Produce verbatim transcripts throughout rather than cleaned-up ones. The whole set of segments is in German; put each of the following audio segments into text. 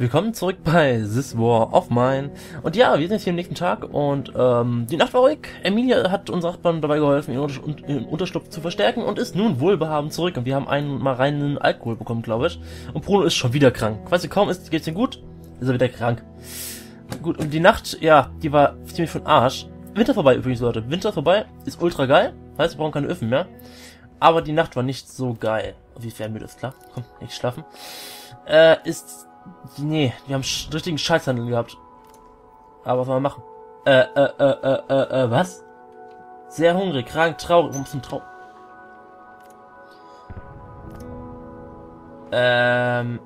Willkommen zurück bei This War of Mine. Und ja, wir sind jetzt hier am nächsten Tag und ähm, die Nacht war ruhig. Emilia hat uns Nachbarn dabei geholfen, ihren Unterschlupf zu verstärken und ist nun wohlbehaben zurück. Und wir haben einmal reinen Alkohol bekommen, glaube ich. Und Bruno ist schon wieder krank. Quasi kaum ist, geht's ihm gut, ist er wieder krank. Gut, und die Nacht, ja, die war ziemlich von Arsch. Winter vorbei übrigens, Leute. Winter vorbei ist ultra geil. Heißt, wir brauchen keine Öfen mehr. Aber die Nacht war nicht so geil. Wie fern mir das klar? Komm, nicht schlafen. Äh, ist... Nee, wir haben sch richtigen Scheißhandel gehabt. Aber was soll man machen? Äh, äh, äh, äh, äh, was? Sehr hungrig, krank, traurig. Warum ist denn traurig? Ähm...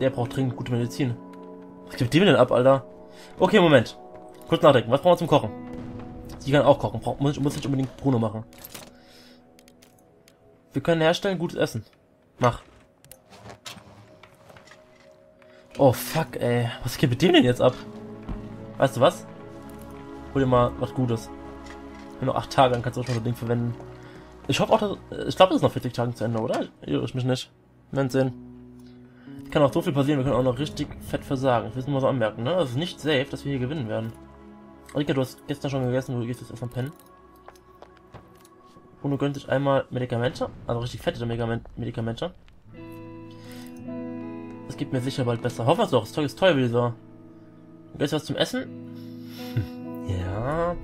Der braucht dringend gute Medizin. Was gibt dem denn ab, Alter? Okay, Moment. Kurz nachdenken. Was brauchen wir zum Kochen? Sie kann auch kochen. Brauch, muss, muss nicht unbedingt Bruno machen. Wir können herstellen gutes Essen. Mach. Oh fuck, ey. Was geht mit dem denn jetzt ab? Weißt du was? Hol dir mal was Gutes. Wenn noch acht Tage, dann kannst du auch schon so ein Ding verwenden. Ich hoffe auch, dass... Ich glaube, das ist noch vierzig Tage zu Ende, oder? Ich mich nicht. Wir werden sehen. Kann auch so viel passieren, wir können auch noch richtig fett versagen. Das müssen wir so anmerken, ne? Es ist nicht safe, dass wir hier gewinnen werden. Rika, du hast gestern schon gegessen, du gehst jetzt erstmal pennen. Und du gönnst dich einmal Medikamente. Also richtig fette Medikamente. Es gibt mir sicher bald besser. Hoffen wir es doch. Das Zeug ist toll, wie dieser. Und jetzt was zum Essen? Ja.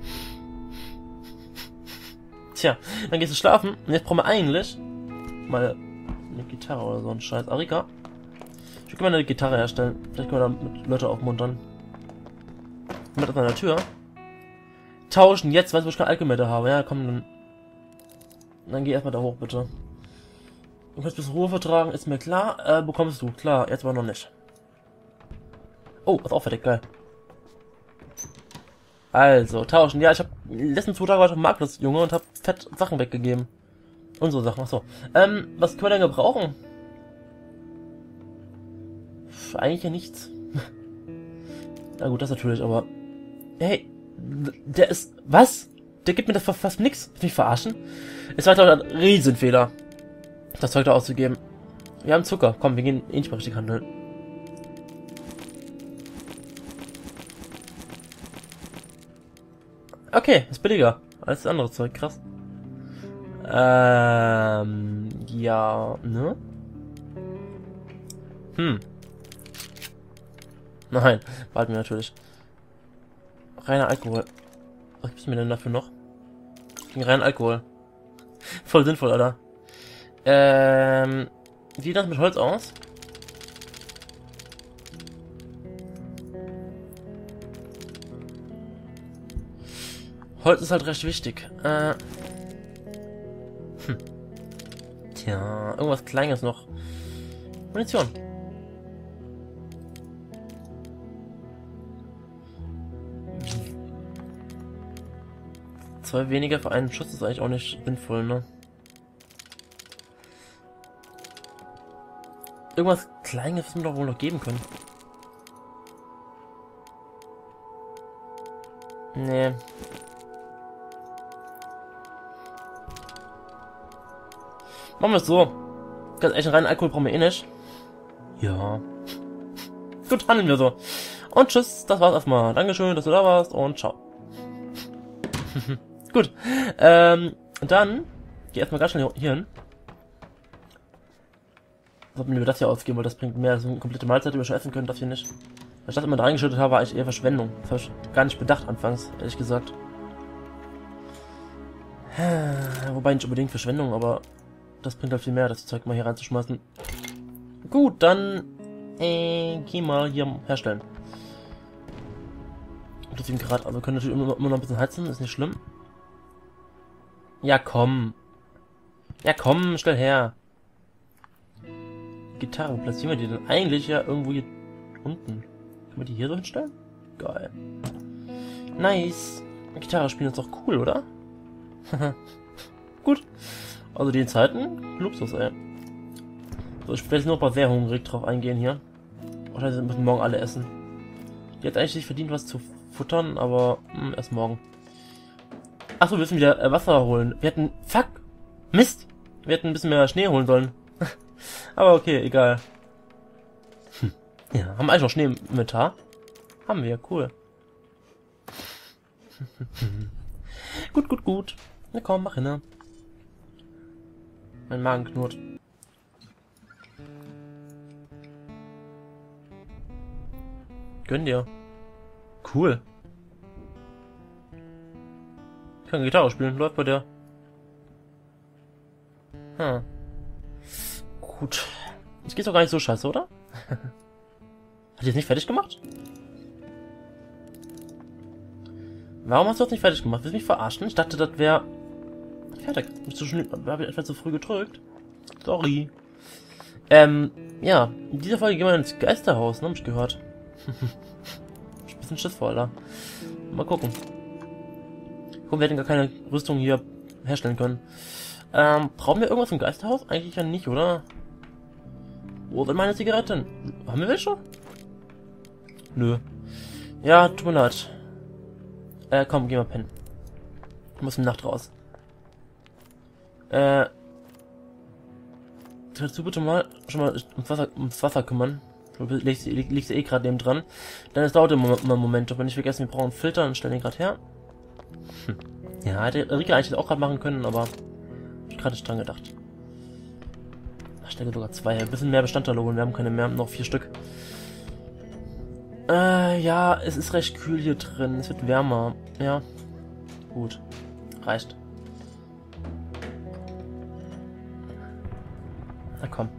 Tja, dann gehst du schlafen. Und jetzt brauchen wir eigentlich mal eine Gitarre oder so ein Scheiß. Arika, ich will mal eine Gitarre herstellen. Vielleicht können wir damit Leute aufmuntern. Mit an meiner Tür. Tauschen jetzt, weißt du, wo ich keine Alchemette habe. Ja, komm, dann. Dann geh erstmal da hoch, bitte. Du kannst bis Ruhe vertragen, ist mir klar. Äh, bekommst du. Klar, jetzt aber noch nicht. Oh, ist auch verdeckt, geil. Also, tauschen. Ja, ich habe letzten zwei Tage war ich auf dem Markt, das Junge, und hab fett Sachen weggegeben. Unsere Sachen, achso. Ähm, was können wir denn gebrauchen? Pff, eigentlich ja nichts. Na gut, das natürlich, aber... Hey, der ist... Was? Der gibt mir das fast nix. Willst du mich verarschen? Es war doch ein Riesenfehler, das Zeug da auszugeben. Wir haben Zucker. Komm, wir gehen eh nicht mal richtig handeln. Okay, ist billiger als das andere Zeug. Krass. Ähm, ja, ne? Hm. Nein, warten wir natürlich. Reiner Alkohol. Was gibt's mir denn dafür noch? Gegen reinen Alkohol. Voll sinnvoll, Alter. Ähm, wie sieht das mit Holz aus? Holz ist halt recht wichtig. Äh, hm. Tja, irgendwas Kleines noch. Munition. Zwei weniger für einen Schuss ist eigentlich auch nicht sinnvoll, ne? Irgendwas Kleines müssen wir doch wohl noch geben können. Nee. Machen wir es so. Ganz ehrlich, einen reinen Alkohol brauchen wir eh nicht. Ja. Gut, handeln wir so. Und tschüss, das war's erstmal. Dankeschön, dass du da warst und ciao. Gut, ähm, dann geh erstmal ganz schnell hier hin. Sollten wir das hier ausgeben, weil das bringt mehr. Das ist eine komplette Mahlzeit, die wir schon essen können, das hier nicht. Weil ich das immer da reingeschüttet habe, war eigentlich eher Verschwendung. Das habe ich gar nicht bedacht anfangs, ehrlich gesagt. Wobei nicht unbedingt Verschwendung, aber das bringt halt viel mehr, das Zeug mal hier reinzuschmeißen. Gut, dann äh, geh mal hier herstellen. Grad, aber wir können natürlich immer, immer noch ein bisschen heizen, ist nicht schlimm. Ja, komm. Ja, komm, schnell her. Gitarre, platzieren wir die denn eigentlich ja irgendwo hier unten? Können wir die hier so hinstellen? Geil. Nice. Gitarre spielen ist doch cool, oder? Gut. Also die Zeiten, Luxus, ey. So, ich werde jetzt noch ein paar sehr hungrig drauf eingehen hier. Wahrscheinlich müssen morgen alle essen. Die hat eigentlich nicht verdient, was zu futtern, aber mh, erst morgen. Achso, wir müssen wieder äh, Wasser holen. Wir hätten... Fuck! Mist! Wir hätten ein bisschen mehr Schnee holen sollen. Aber okay, egal. Hm. Ja, haben wir eigentlich noch Schnee im Inventar? Haben wir, cool. Gut, gut, gut. Na komm, mach hin, ne? Mein Magen knurrt. Gönn dir. Cool. Ich kann Gitarre spielen, läuft bei der. Hm. Gut. Das geht doch gar nicht so scheiße, oder? Hat die es nicht fertig gemacht? Warum hast du das nicht fertig gemacht? Willst du mich verarschen? Ich dachte, das wäre fertig. Habe ich etwas zu früh gedrückt? Sorry. Ähm, ja. In dieser Folge gehen wir ins Geisterhaus, ne? Hab ich gehört. Ich bin ein bisschen Schiss vor, Alter. Mal gucken. Guck, wir hätten gar keine Rüstung hier herstellen können. Ähm, brauchen wir irgendwas im Geisterhaus? Eigentlich ja nicht, oder? Wo sind meine Zigaretten? Haben wir welche? Nö. Ja, tut mir leid. Äh, komm, geh mal pennen. Ich muss in die Nacht raus. Äh. Kannst du bitte mal schon mal ums Wasser, ums Wasser kümmern? Liegst du leg, eh gerade neben dran. Dann es dauert immer einen Moment. Aber nicht vergessen, wir brauchen einen Filter und stellen den gerade her. Hm. Ja, hätte Rika eigentlich auch gerade machen können, aber ich gerade nicht dran gedacht. Ich stelle sogar zwei her. Ein bisschen mehr Bestandteile holen. Wir haben keine mehr, noch vier Stück. Äh, ja, es ist recht kühl hier drin. Es wird wärmer. Ja. Gut. Reicht. Na komm.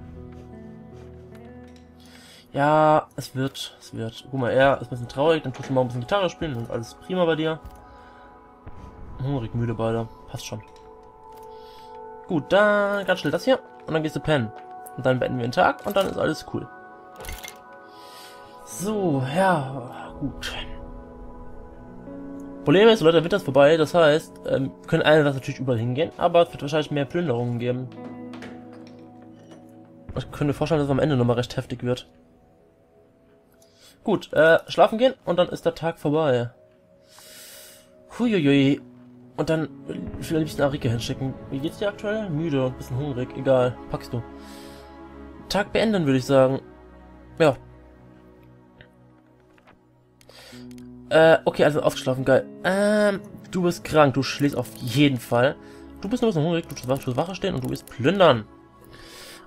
Ja, es wird. Es wird. Guck mal, er ist ein bisschen traurig. Dann tust du mal ein bisschen Gitarre spielen. Und alles prima bei dir. Hungrig, müde beide. Passt schon. Gut, dann ganz schnell das hier. Und dann gehst du pennen. Und dann beenden wir den Tag. Und dann ist alles cool. So, ja, gut. Problem ist, Leute, der Winter ist vorbei. Das heißt, ähm, können alle das natürlich überall hingehen. Aber es wird wahrscheinlich mehr Plünderungen geben. Ich könnte mir vorstellen, dass es am Ende nochmal recht heftig wird. Gut, äh, schlafen gehen. Und dann ist der Tag vorbei. Huiuiui. Und dann will ich den Arike hinschicken. Wie geht's dir aktuell? Müde, ein bisschen hungrig. Egal, packst du. Tag beenden, würde ich sagen. Ja. Äh, okay, also aufgeschlafen, geil. Ähm, du bist krank, du schläfst auf jeden Fall. Du bist nur ein bisschen hungrig, du willst Wache stehen und du willst plündern.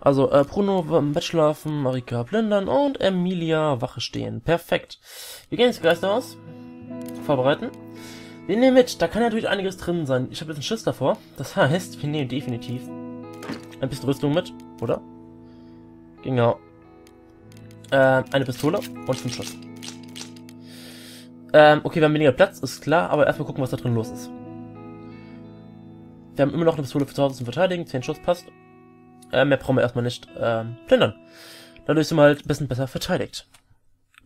Also, äh, Bruno im Bett schlafen, Marika plündern und Emilia Wache stehen. Perfekt. Wir gehen ins Geisterhaus. Vorbereiten. Wir nehmen mit, da kann natürlich einiges drin sein. Ich habe jetzt einen Schiss davor. Das heißt, wir nehmen definitiv ein bisschen Rüstung mit, oder? Genau. Äh, eine Pistole und fünf Schuss. Ähm, okay, wir haben weniger Platz, ist klar, aber erstmal gucken, was da drin los ist. Wir haben immer noch eine Pistole für zu Hause zum Verteidigen, zehn Schuss passt. Äh, mehr brauchen wir erstmal nicht, ähm, plündern. Dadurch sind wir halt ein bisschen besser verteidigt.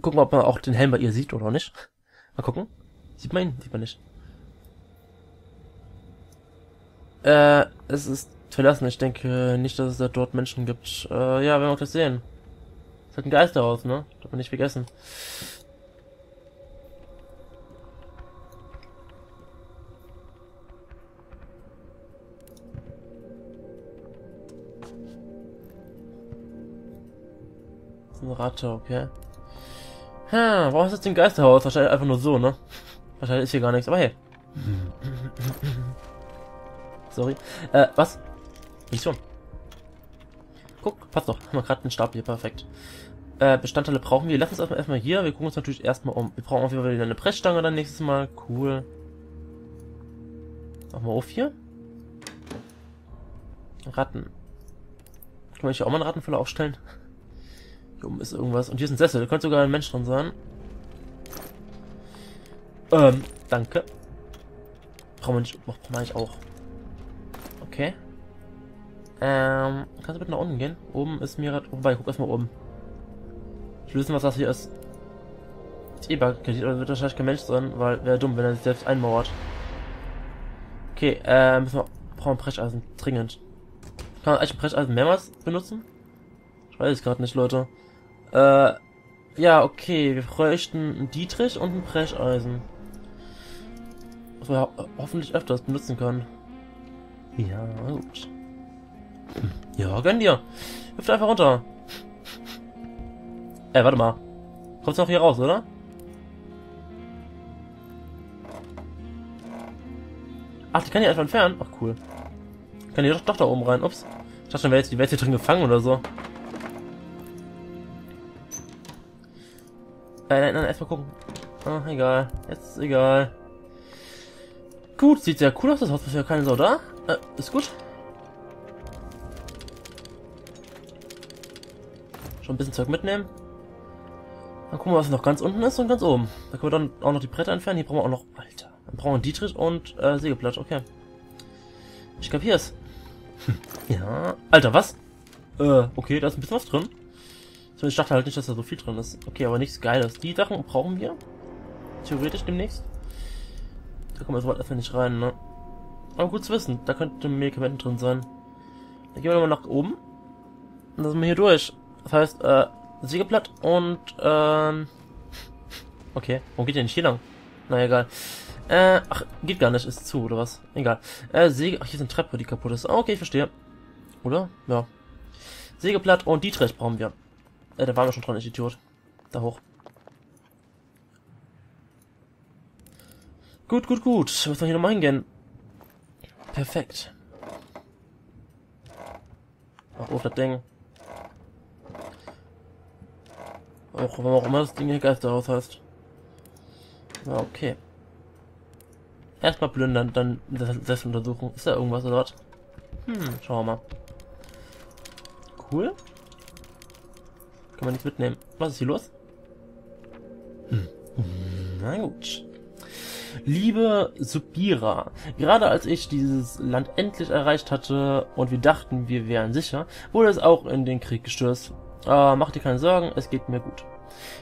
Gucken wir, ob man auch den Helm bei ihr sieht oder auch nicht. Mal gucken. Sieht man ihn? Sieht man nicht. Äh, es ist verlassen. Ich denke nicht, dass es da dort Menschen gibt. Äh, ja, werden wir gleich sehen. Es hat ein Geisterhaus, ne? Darf man nicht vergessen. Das ist eine Ratte, okay. Ha, warum ist das ein Geisterhaus? Wahrscheinlich einfach nur so, ne? Wahrscheinlich ist hier gar nichts, aber hey. Sorry. Äh, was? Nicht schon. Guck, passt doch. Haben wir gerade den Stab hier, perfekt. Äh, Bestandteile brauchen wir. Lass uns erstmal, erstmal hier. Wir gucken uns natürlich erstmal um. Wir brauchen auf jeden Fall wieder eine Pressstange dann nächstes Mal. Cool. Mach mal auf hier. Ratten. Kann man hier auch mal einen Rattenfüller aufstellen? Hier oben ist irgendwas. Und hier ist ein Sessel. Da könnte sogar ein Mensch drin sein. Ähm, danke. Brauchen wir nicht. Brauchen wir eigentlich auch. Okay. Ähm, kannst du bitte nach unten gehen? Oben ist mir gerade. Wobei, guck erstmal oben. Ich will wissen, was das hier ist. Die E-Bank-Kredit, aber wird wahrscheinlich kein Mensch sein, weil wäre dumm, wenn er sich selbst einmauert. Okay, äh, müssen wir. Brauchen wir Brecheisen. Dringend. Kann man eigentlich Brecheisen mehrmals benutzen? Ich weiß es gerade nicht, Leute. Äh. Ja, okay, wir bräuchten einen Dietrich und ein Brecheisen. Was wir ho hoffentlich öfters benutzen können. Ja, gut. Ja, gönn dir. Hüpft einfach runter. Ey, warte mal. Kommst du auch hier raus, oder? Ach, die kann ich einfach entfernen. Ach, cool. Ich kann die doch, doch da oben rein. Ups. Ich dachte schon, die wäre jetzt hier drin gefangen oder so. Nein, nein, nein, erstmal gucken. Ach, egal. Jetzt ist egal. Gut, sieht sehr cool aus, das Haus ist ja keine Sau da. Äh, ist gut. Schon ein bisschen Zeug mitnehmen. Dann gucken wir, was noch ganz unten ist und ganz oben. Da können wir dann auch noch die Bretter entfernen. Hier brauchen wir auch noch... Alter. Dann brauchen wir Dietrich und äh, Sägeblatt. Okay. Ich kapier's. Ja. Alter, was? Äh, okay, da ist ein bisschen was drin. Ich dachte halt nicht, dass da so viel drin ist. Okay, aber nichts Geiles. Die Sachen brauchen wir. Theoretisch demnächst. Da kommen wir so weit erstmal nicht rein, ne? Aber gut zu wissen, da könnten Medikamente drin sein. Dann gehen wir nochmal nach oben. Und dann sind wir hier durch. Das heißt, äh, Sägeblatt und, ähm... Okay, warum geht der nicht hier lang? Na, egal. Äh, ach, geht gar nicht, ist zu, oder was? Egal. Äh, Säge... Ach, hier ist eine Treppe, die kaputt ist. Ah, okay, ich verstehe. Oder? Ja. Sägeblatt und Dietrich brauchen wir. Äh, da waren wir schon dran, ich Idiot. Da hoch. Gut, gut, gut. Ich muss doch hier nochmal hingehen. Perfekt. Mach auf das Ding. Auch, warum auch immer das Ding hier Geisterhaus heißt. Ja, okay. Erstmal plündern, dann das untersuchen. Ist da irgendwas oder was? Hm, schauen wir mal. Cool. Kann man nichts mitnehmen. Was ist hier los? Hm. Na gut. Liebe Subira, gerade als ich dieses Land endlich erreicht hatte und wir dachten, wir wären sicher, wurde es auch in den Krieg gestürzt. Äh, mach dir keine Sorgen, es geht mir gut.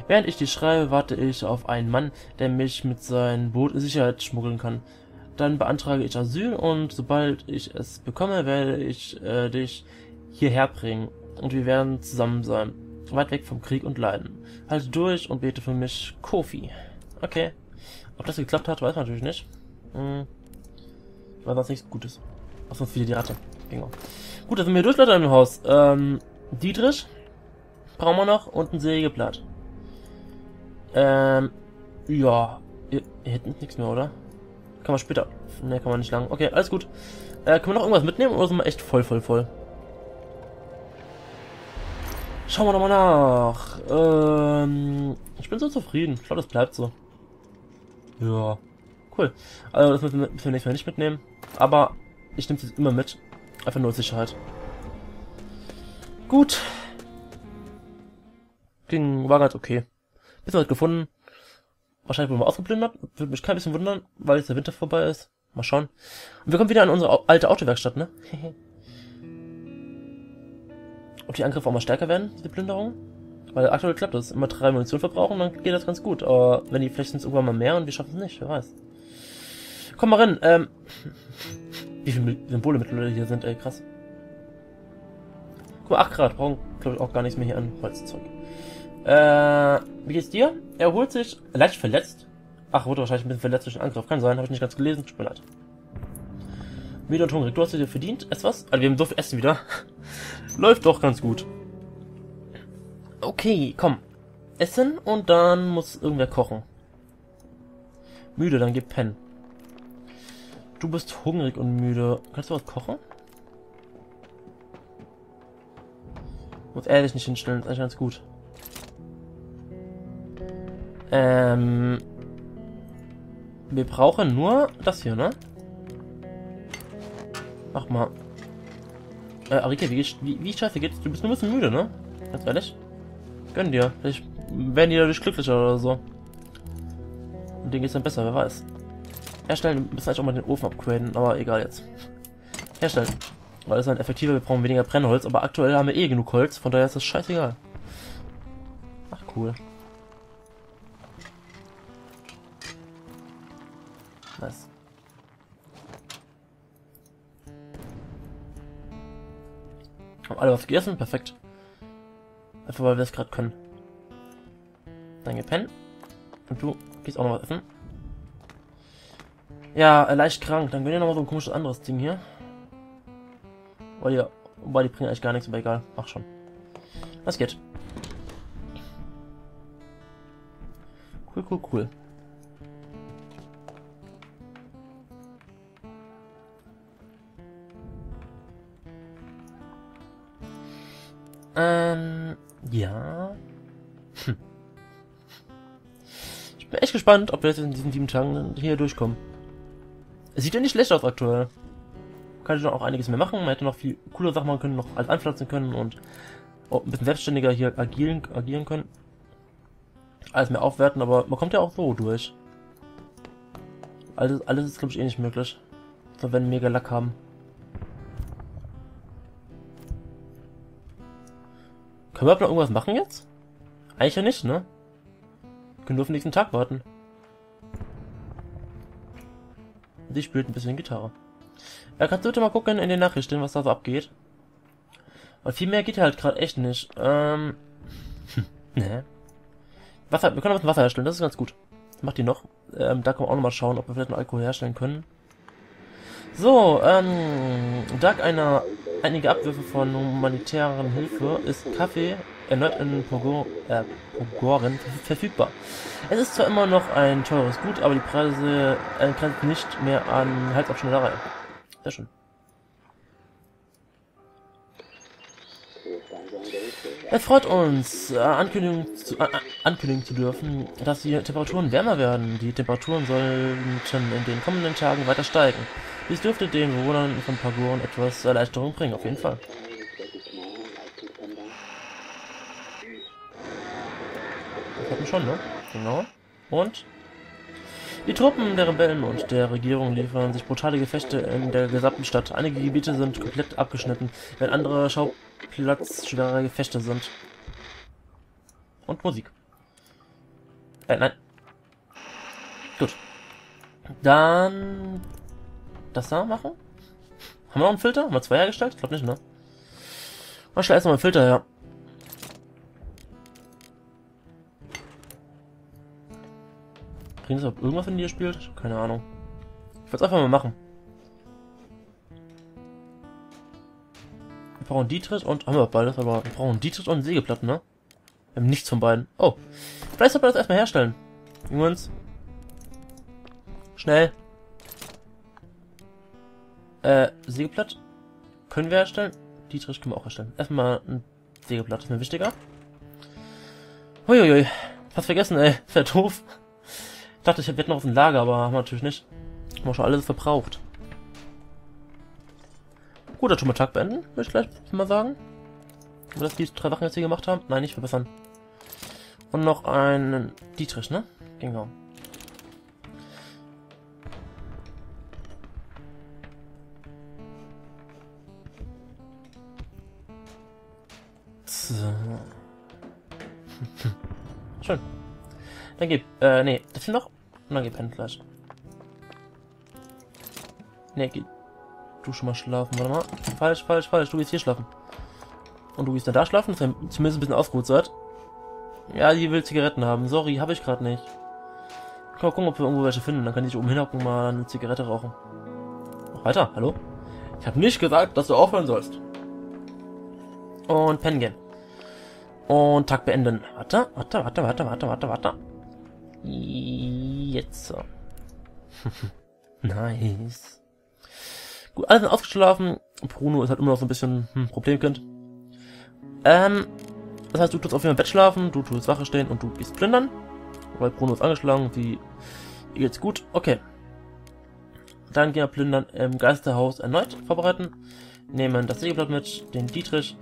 Während ich dir schreibe, warte ich auf einen Mann, der mich mit seinem Boot in Sicherheit schmuggeln kann. Dann beantrage ich Asyl und sobald ich es bekomme, werde ich äh, dich hierher bringen und wir werden zusammen sein. Weit weg vom Krieg und Leiden. Halte durch und bete für mich, Kofi. Okay. Ob das geklappt hat, weiß man natürlich nicht. Hm. Ich weiß, was nichts Gutes. Ach, sonst wieder die Ratte. Genau. Gut, da sind wir durch, Leute, im Haus. Ähm, Dietrich brauchen wir noch und ein Sägeblatt. Ähm, ja. Hier, hier hinten ist nichts mehr, oder? Kann man später... Ne, kann man nicht lang. Okay, alles gut. Äh, können wir noch irgendwas mitnehmen oder sind wir echt voll, voll, voll? Schauen wir doch mal nach. Ähm, ich bin so zufrieden. Ich glaube, das bleibt so. Ja, cool. Also das müssen wir für nächstes Mal nicht mitnehmen. Aber ich nehme es jetzt immer mit. Einfach nur Sicherheit. Gut. Ging, war ganz okay. Bisschen was gefunden. Wahrscheinlich wurden wir ausgeplündert. Würde mich kein bisschen wundern, weil jetzt der Winter vorbei ist. Mal schauen. Und wir kommen wieder an unsere alte Autowerkstatt, ne? Ob die Angriffe auch mal stärker werden, diese Plünderung? Weil aktuell klappt das. Immer drei Munition verbrauchen, dann geht das ganz gut. Aber wenn die vielleicht sind es irgendwann mal mehr und wir schaffen es nicht, wer weiß. Komm mal rein, ähm... Wie viele Symbole mittlerweile hier sind, ey, krass. Guck mal, acht Grad. Brauchen, glaube ich, auch gar nichts mehr hier an Holzzeug. Äh, wie geht's dir? Er holt sich... Leicht verletzt? Ach, wurde wahrscheinlich ein bisschen verletzt durch den Angriff. Kann sein, habe ich nicht ganz gelesen. Tut mir leid. Müde und hungrig. Du hast dir verdient. Ess was? Also, wir haben so viel Essen wieder. Läuft doch ganz gut. Okay, komm. Essen und dann muss irgendwer kochen. Müde, dann geh pennen. Du bist hungrig und müde. Kannst du was kochen? Muss ehrlich nicht hinstellen, ist eigentlich ganz gut. Ähm. Wir brauchen nur das hier, ne? Mach mal. Äh, Arike, wie, wie, wie scheiße geht's? Du bist nur ein bisschen müde, ne? Ganz ehrlich? Gönn dir. Vielleicht werden die dadurch glücklicher oder so. Und denen geht's dann besser, wer weiß. Herstellen, wir müssen eigentlich auch mal den Ofen upgraden, aber egal jetzt. Herstellen. Weil das ist dann effektiver, wir brauchen weniger Brennholz, aber aktuell haben wir eh genug Holz, von daher ist das scheißegal. Ach cool. Nice. Haben alle was gegessen? Perfekt. Einfach weil wir es gerade können. Dann geh pennen. Und du gehst auch noch was essen. Ja, äh, leicht krank. Dann gönn dir nochmal so ein komisches anderes Ding hier. Weil die, weil die bringen eigentlich gar nichts, aber egal. Mach schon. Das geht. Cool, cool, cool. Ähm, ja. Hm. Ich bin echt gespannt, ob wir jetzt in diesen sieben Tagen hier durchkommen. Es sieht ja nicht schlecht aus aktuell. Kann ich noch auch einiges mehr machen. Man hätte noch viel cooler Sachen machen können, noch alles anpflanzen können und auch ein bisschen selbstständiger hier agieren, agieren können. Alles mehr aufwerten, aber man kommt ja auch so durch. Alles, alles ist, glaube ich, eh nicht möglich. So, wenn wir mega Lack haben. Können wir überhaupt noch irgendwas machen jetzt? Eigentlich ja nicht, ne? Wir können nur auf den nächsten Tag warten. Sie spielt ein bisschen Gitarre. Ja, kannst du bitte mal gucken in den Nachrichten, was da so abgeht? Und viel mehr geht halt gerade echt nicht. Ähm. Hm, ne. Wasser, wir können auch ein bisschen Wasser herstellen, das ist ganz gut. Macht die noch. Ähm, da können wir auch nochmal schauen, ob wir vielleicht noch Alkohol herstellen können. So, ähm. Dank einer einiger Abwürfe von humanitären Hilfe ist Kaffee erneut in Pogor, äh, Pogoren verfügbar. Es ist zwar immer noch ein teures Gut, aber die Preise äh, grenzen nicht mehr an Halsabschneiderei. Sehr schön. Es freut uns, äh, ankündigen, zu, äh, ankündigen zu dürfen, dass die Temperaturen wärmer werden. Die Temperaturen sollen schon in den kommenden Tagen weiter steigen. Dies dürfte den Bewohnern von Pagoren etwas Erleichterung bringen, auf jeden Fall. Das hatten wir schon, ne? Genau. Und? Die Truppen der Rebellen und der Regierung liefern sich brutale Gefechte in der gesamten Stadt. Einige Gebiete sind komplett abgeschnitten, während andere Schauplatz schwerer Gefechte sind. Und Musik. Äh, nein. Gut. Dann... das da machen? Haben wir noch einen Filter? Haben wir zwei hergestellt? Ich glaube nicht, ne? Man stellt erstmal einen Filter her. Bringt das irgendwas, wenn die hier spielt? Keine Ahnung. Ich würde es einfach mal machen. Wir brauchen Dietrich und... haben wir beides, aber wir brauchen Dietrich und Sägeplatten, ne? Wir haben nichts von beiden. Oh. Vielleicht sollten wir das erstmal herstellen. Jungs. Schnell. Äh, Sägeblatt. Können wir herstellen? Dietrich können wir auch herstellen. Erstmal ein Sägeblatt, ist mir wichtiger. Huiuiui. Fast vergessen, ey. Das wäre doof. Ich dachte, ich hätte noch auf dem Lager, aber haben wir natürlich nicht. Haben wir schon alles verbraucht. Gut, dann tun wir Tag beenden, würde ich gleich mal sagen. Wenn wir das die drei Sachen jetzt hier gemacht haben. Nein, nicht verbessern. Und noch einen Dietrich, ne? Genau. So. Schön. Dann gib, äh, nee, das hier noch. Und dann gepennt gleich. Ne, geh du schon mal schlafen, warte mal. Falsch, falsch, falsch, du gehst hier schlafen. Und du gehst dann da schlafen, dass ihr zumindest ein bisschen ausgeruht seid. Ja, die will Zigaretten haben. Sorry, habe ich gerade nicht. Können wir gucken, ob wir irgendwo welche finden. Dann kann ich oben hinhocken, mal eine Zigarette rauchen. Noch weiter, hallo? Ich habe nicht gesagt, dass du aufhören sollst. Und pennen gehen. Und Tag beenden. Warte, warte, warte, warte, warte, warte, warte. Jetzt so. Nice. Gut, alle sind ausgeschlafen. Bruno ist halt immer noch so ein bisschen hm, Problemkind. Ähm, das heißt, du tust auf jeden Fall im Bett schlafen, du tust Wache stehen und du gehst plündern. Weil Bruno ist angeschlagen, die geht's gut. Okay. Dann gehen wir plündern im Geisterhaus erneut vorbereiten. Nehmen das Sägeblatt mit, den Dietrich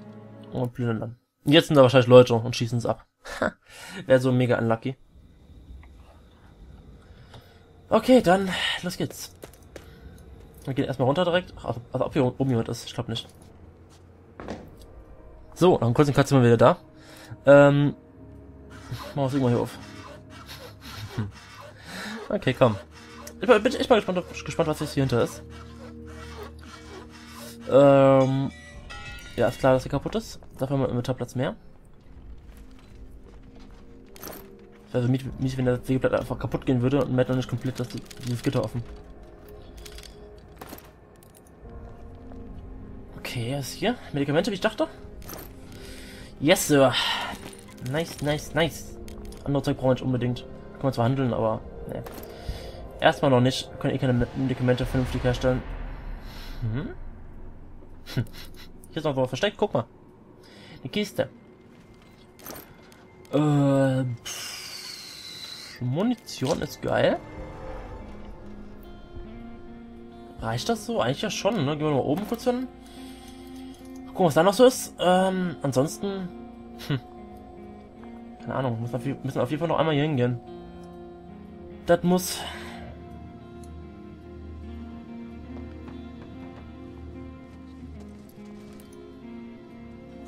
und plündern dann. Jetzt sind da wahrscheinlich Leute und schießen es ab. Wäre so mega unlucky. Okay, dann los geht's. Wir gehen erstmal runter direkt. Ach, also ob hier oben jemand ist, ich glaube nicht. So, nach einem kurzen Cut sind wir wieder da. Ähm, machen wir das irgendwann hier auf. Okay, komm. Ich bin echt mal gespannt, gespannt was jetzt hier hinter ist. Ähm, ja, ist klar, dass er kaputt ist. Dafür haben wir einen Inventarplatz mehr. Also mies, mies, wenn der Sägeblatt einfach kaputt gehen würde und man hätte noch nicht komplett das, dieses Gitter offen. Okay, was ist hier? Medikamente, wie ich dachte? Yes, Sir. Nice, nice, nice. Andere Zeug brauchen wir nicht unbedingt. Kann man zwar handeln, aber ne. Erstmal noch nicht. Wir können eh keine Medikamente vernünftig herstellen. Hm? Hier ist noch was versteckt. Guck mal. Eine Kiste. Äh, pff, Munition ist geil. Reicht das so? Eigentlich ja schon, ne? Gehen wir mal oben kurz hin. Gucken, was da noch so ist. Ähm, ansonsten... Hm. Keine Ahnung. Wir müssen auf jeden Fall noch einmal hier hingehen. Das muss...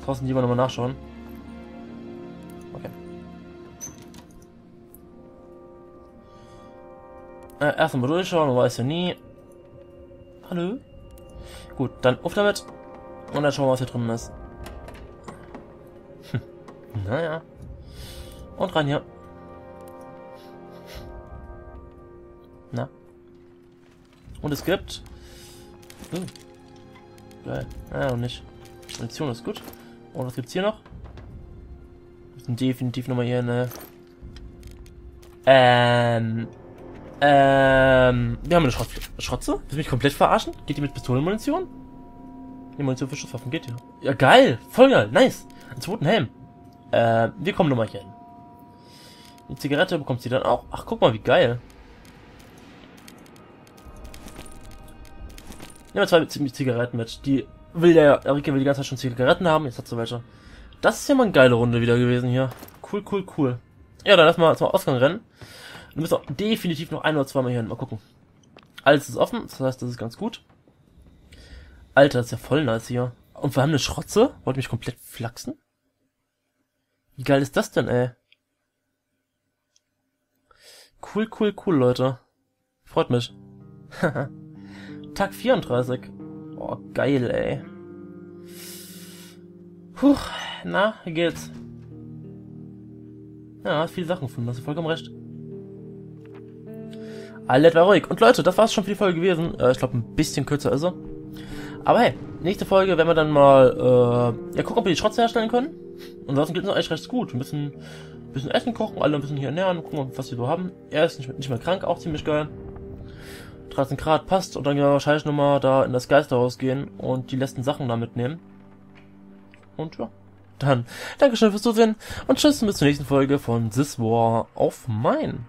Draußen lieber nochmal nachschauen. Okay. Äh, erst mal durchschauen, man weiß ja nie. Hallo? Gut, dann auf damit. Und dann schauen wir, was hier drin ist. Hm. Naja. Und rein hier. Na. Und es gibt... Hm. Geil. Naja, noch nicht. Munition ist gut. Und was gibt's hier noch? Wir sind definitiv nochmal hier eine... Ähm... Ähm... Wir haben eine Schrotze. Schrotze? Willst du mich komplett verarschen? Geht die mit Pistolenmunition? Die Munition für Schusswaffen geht ja. Ja, geil! Voll geil! Nice! Einen zweiten Helm. Ähm, wir kommen nochmal hier hin. Die Zigarette bekommt sie dann auch. Ach, guck mal, wie geil. Nehmen wir zwei Zigaretten mit. Die will der... Erika will die ganze Zeit schon Zigaretten haben. Jetzt hat sie welche. Das ist ja mal eine geile Runde wieder gewesen hier. Cool, cool, cool. Ja, dann lass mal zum Ausgang rennen. Wir müssen auch definitiv noch ein oder zwei Mal hier hin. Mal gucken. Alles ist offen. Das heißt, das ist ganz gut. Alter, das ist ja voll nice hier. Und wir haben eine Schrotze. Wollt mich komplett flachsen? Wie geil ist das denn, ey? Cool, cool, cool, Leute. Freut mich. Tag vierunddreißig. Oh, geil, ey. Puh, na, wie geht's? Ja, viele Sachen gefunden, hast du vollkommen recht. Alles war ruhig. Und Leute, das war's schon für die Folge gewesen. Äh, ich glaube, ein bisschen kürzer ist er. Aber hey, nächste Folge werden wir dann mal, äh, ja, gucken, ob wir die Schrotze herstellen können. Und ansonsten geht's noch echt recht gut. Ein bisschen, ein bisschen Essen kochen, alle ein bisschen hier ernähren, gucken, was wir so haben. Er ist nicht, nicht mehr krank, auch ziemlich geil. dreizehn Grad passt. Und dann gehen wir wahrscheinlich nochmal da in das Geisterhaus gehen und die letzten Sachen da mitnehmen. Und ja, dann, Dankeschön fürs Zusehen und tschüss und bis zur nächsten Folge von This War of Mine.